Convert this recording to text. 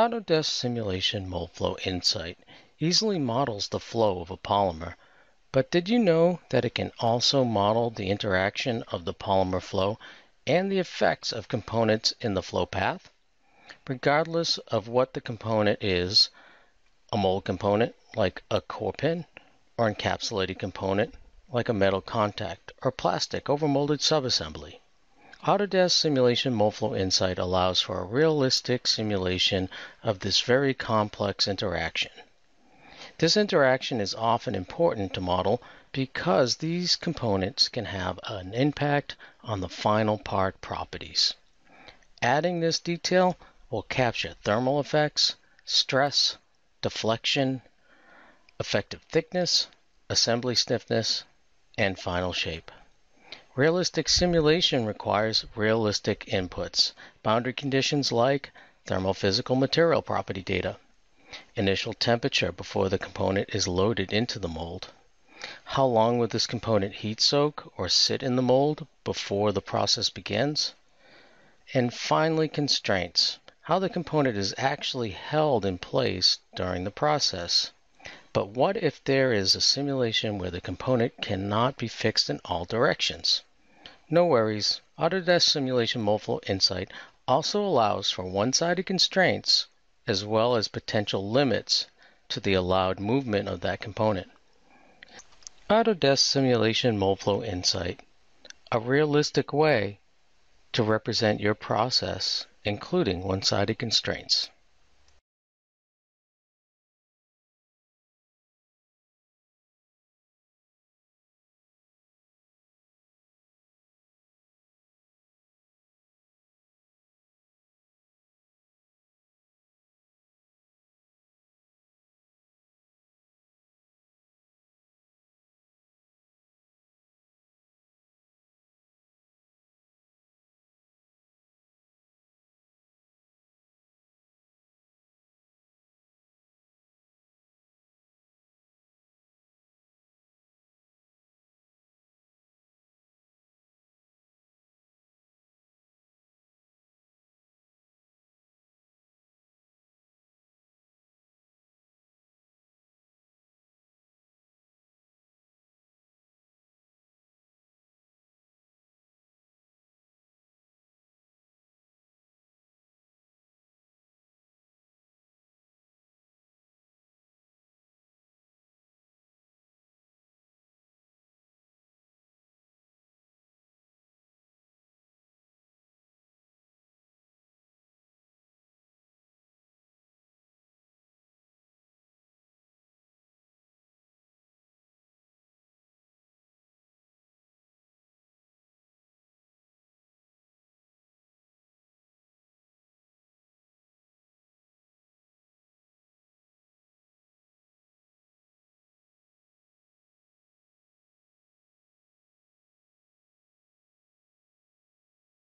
Autodesk Simulation Moldflow Insight easily models the flow of a polymer, but did you know that it can also model the interaction of the polymer flow and the effects of components in the flow path? Regardless of what the component is, a mold component like a core pin, or an encapsulated component like a metal contact or plastic overmolded subassembly. Autodesk Simulation Moldflow Insight allows for a realistic simulation of this very complex interaction. This interaction is often important to model because these components can have an impact on the final part properties. Adding this detail will capture thermal effects, stress, deflection, effective thickness, assembly stiffness, and final shape. Realistic simulation requires realistic inputs, boundary conditions like thermophysical material property data, initial temperature before the component is loaded into the mold, how long will this component heat soak or sit in the mold before the process begins, and finally constraints, how the component is actually held in place during the process. But what if there is a simulation where the component cannot be fixed in all directions? No worries, Autodesk Simulation Moldflow Insight also allows for one-sided constraints as well as potential limits to the allowed movement of that component. Autodesk Simulation Moldflow Insight, a realistic way to represent your process, including one-sided constraints.